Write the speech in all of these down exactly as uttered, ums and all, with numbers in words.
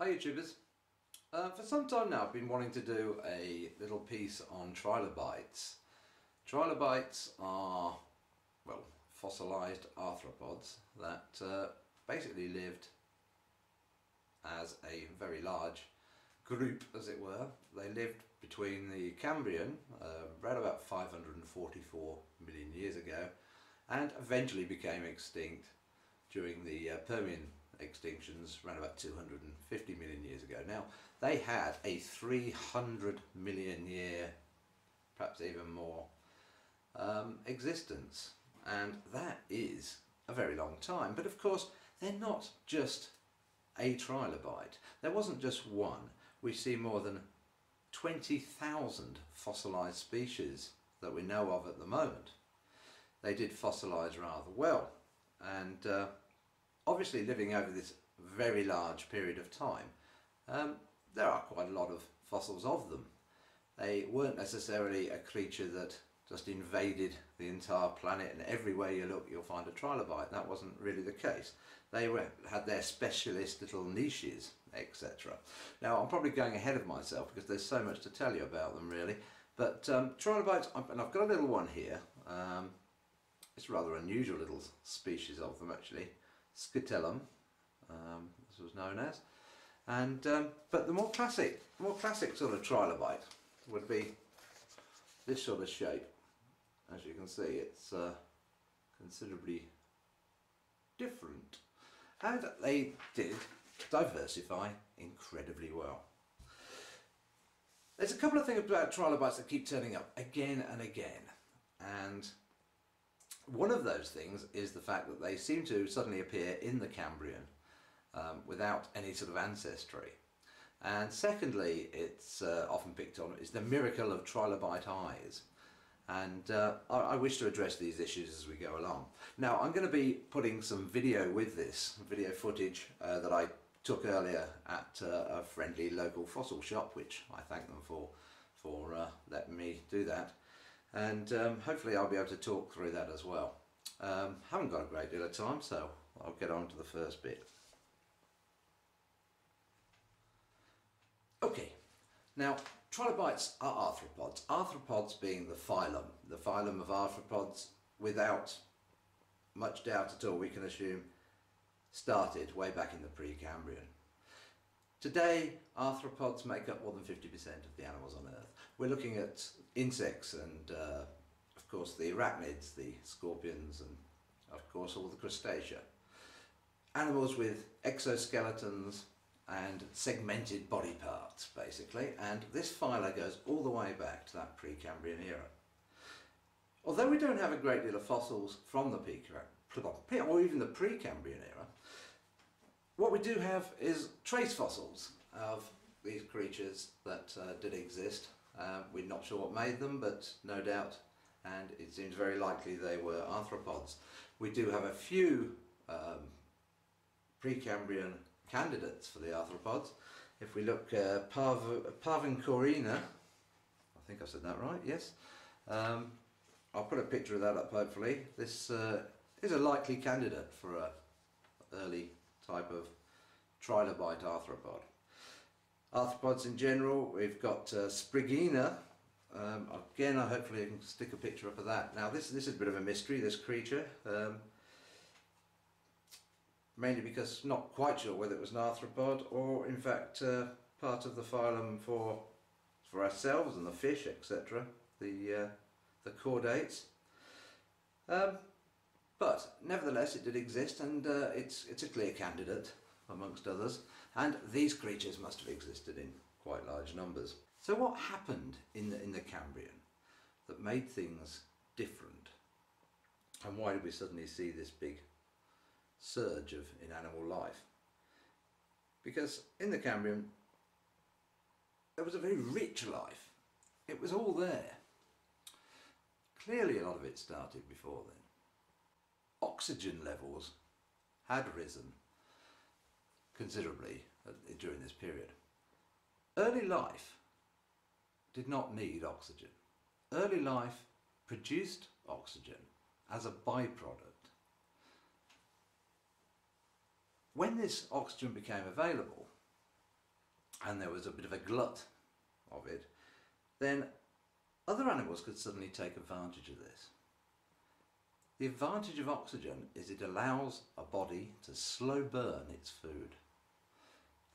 Hi YouTubers, uh, for some time now I've been wanting to do a little piece on trilobites. Trilobites are, well, fossilised arthropods that uh, basically lived as a very large group, as it were. They lived between the Cambrian, uh, around about five hundred forty-four million years ago, and eventually became extinct during the uh, Permian extinctions around about two hundred fifty million years ago. Now they had a three hundred million year, perhaps even more, um, existence, and that is a very long time. But of course they're not just a trilobite. There wasn't just one. We see more than twenty thousand fossilised species that we know of at the moment. They did fossilise rather well, and uh, obviously living over this very large period of time, um, there are quite a lot of fossils of them. They weren't necessarily a creature that just invaded the entire planet and everywhere you look you'll find a trilobite. That wasn't really the case. They were, had their specialist little niches, et cetera. Now I'm probably going ahead of myself because there's so much to tell you about them really, but um, trilobites, and I've got a little one here. Um, it's a rather unusual little species of them actually. Scutellum, um, this was known as, and um, but the more classic, more classic sort of trilobite would be this sort of shape. As you can see, it's uh, considerably different, and they did diversify incredibly well. There's a couple of things about trilobites that keep turning up again and again, and one of those things is the fact that they seem to suddenly appear in the Cambrian um, without any sort of ancestry. And secondly, it's uh, often picked on, is the miracle of trilobite eyes. And uh, I, I wish to address these issues as we go along. Now I'm going to be putting some video with this, video footage uh, that I took earlier at uh, a friendly local fossil shop, which I thank them for, for uh, letting me do that. And um, hopefully I'll be able to talk through that as well. Um, haven't got a great deal of time, so I'll get on to the first bit. Okay, now trilobites are arthropods, arthropods being the phylum, the phylum of arthropods, without much doubt at all we can assume started way back in the pre-Cambrian. Today, arthropods make up more than fifty percent of the animals on Earth. We're looking at insects and, uh, of course, the arachnids, the scorpions, and, of course, all the crustacea. Animals with exoskeletons and segmented body parts, basically, and this phyla goes all the way back to that pre-Cambrian era. Although we don't have a great deal of fossils from the pre or even the pre-Cambrian era, what we do have is trace fossils of these creatures that uh, did exist. Uh, we're not sure what made them, but no doubt, and it seems very likely they were arthropods. We do have a few um, pre-Cambrian candidates for the arthropods. If we look uh, Parv Parvincorina, I think I said that right, yes. Um, I'll put a picture of that up hopefully. This uh, is a likely candidate for an early type of trilobite arthropod. Arthropods in general, we've got uh, Spriggina. Um, again, I hopefully I can stick a picture up of that. Now this, this is a bit of a mystery, this creature, um, mainly because not quite sure whether it was an arthropod or in fact uh, part of the phylum for, for ourselves and the fish, et cetera, the, uh, the chordates. Um, But nevertheless, it did exist, and uh, it's, it's a clear candidate amongst others, and these creatures must have existed in quite large numbers. So what happened in the, in the Cambrian that made things different, and why did we suddenly see this big surge of in animal life? Because in the Cambrian there was a very rich life. It was all there. Clearly a lot of it started before then. Oxygen levels had risen considerably during this period. Early life did not need oxygen. Early life produced oxygen as a byproduct. When this oxygen became available, and there was a bit of a glut of it, then other animals could suddenly take advantage of this. The advantage of oxygen is it allows a body to slow burn its food.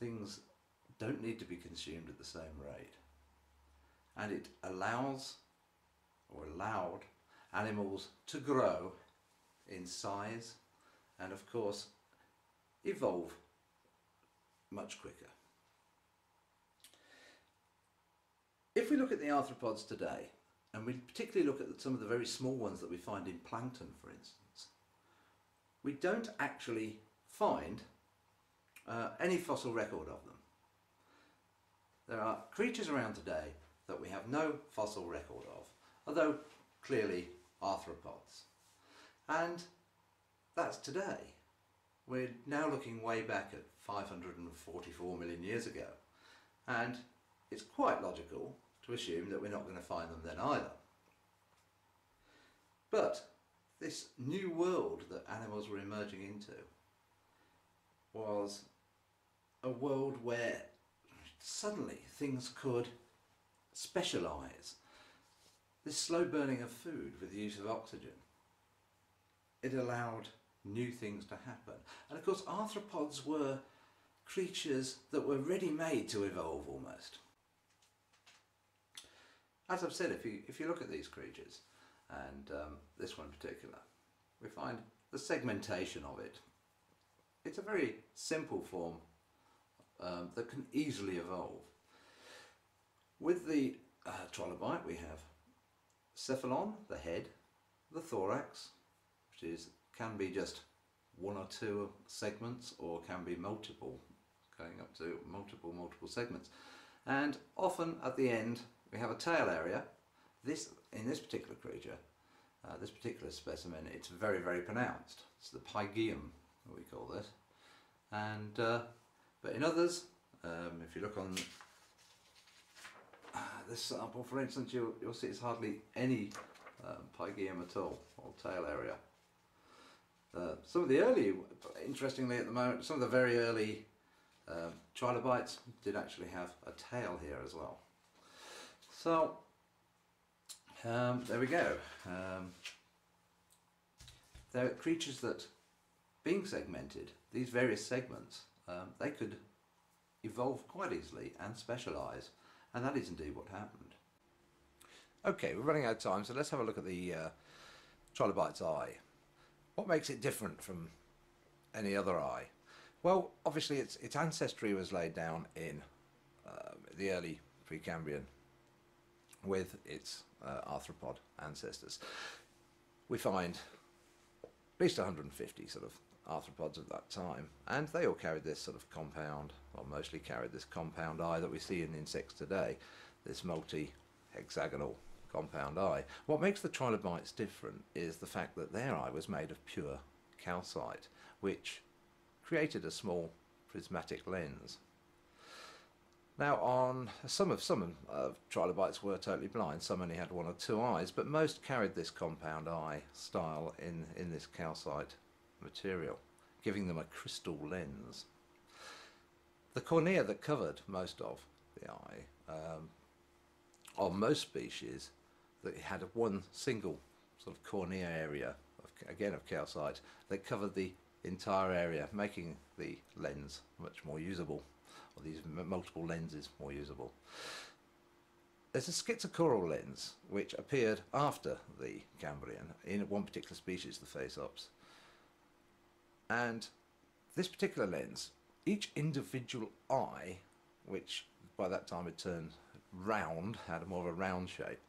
Things don't need to be consumed at the same rate. And it allows, or allowed, animals to grow in size and of course evolve much quicker. If we look at the arthropods today, and we particularly look at some of the very small ones that we find in plankton, for instance, we don't actually find uh, any fossil record of them. There are creatures around today that we have no fossil record of, although clearly arthropods. And that's today. We're now looking way back at five hundred forty-four million years ago, and it's quite logical to assume that we're not going to find them then either. But this new world that animals were emerging into was a world where suddenly things could specialise. This slow burning of food with the use of oxygen, it allowed new things to happen. And of course arthropods were creatures that were ready made to evolve almost. As I've said, if you, if you look at these creatures, and um, this one in particular, we find the segmentation of it. It's a very simple form um, that can easily evolve. With the uh, trilobite we have cephalon, the head, the thorax, which is, can be just one or two segments or can be multiple, going up to multiple, multiple segments. And often at the end we have a tail area. This, in this particular creature, uh, this particular specimen, it's very, very pronounced. It's the pygidium, we call this. And, uh, but in others, um, if you look on this sample, for instance, you'll, you'll see it's hardly any um, pygidium at all, or tail area. Uh, some of the early, interestingly at the moment, some of the very early uh, trilobites did actually have a tail here as well. So, um, there we go. Um, they're creatures that, being segmented, these various segments, um, they could evolve quite easily and specialise, and that is indeed what happened. Okay, we're running out of time, so let's have a look at the uh, trilobite's eye. What makes it different from any other eye? Well, obviously its, its ancestry was laid down in uh, the early Precambrian with its uh, arthropod ancestors. We find at least one hundred fifty sort of arthropods at that time, and they all carried this sort of compound, or mostly carried this compound eye that we see in insects today, this multi-hexagonal compound eye. What makes the trilobites different is the fact that their eye was made of pure calcite, which created a small prismatic lens. Now on some of some of trilobites were totally blind, some only had one or two eyes, but most carried this compound eye style in, in this calcite material, giving them a crystal lens. The cornea that covered most of the eye, um, on most species, that had one single sort of cornea area, of, again of calcite, that covered the entire area, making the lens much more usable, or these multiple lenses more usable. There's a schizochoral lens which appeared after the Cambrian in one particular species, the Phacops. And this particular lens, each individual eye, which by that time had turned round, had more of a round shape,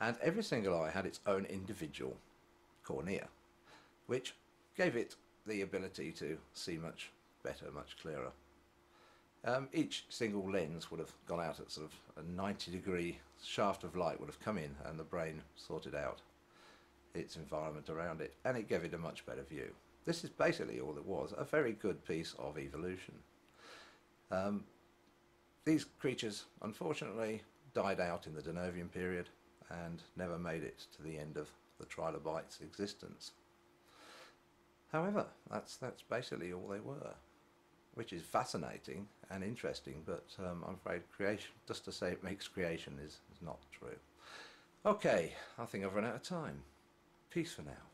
and every single eye had its own individual cornea, which gave it the ability to see much better, much clearer. Um, each single lens would have gone out at sort of a ninety degree shaft of light would have come in, and the brain sorted out its environment around it, and it gave it a much better view. This is basically all it was, a very good piece of evolution. Um, These creatures, unfortunately, died out in the Denovian period and never made it to the end of the trilobites' existence. However, that's, that's basically all they were. which is fascinating and interesting, but um, I'm afraid creation, just to say it makes creation, is, is not true. Okay, I think I've run out of time. Peace for now.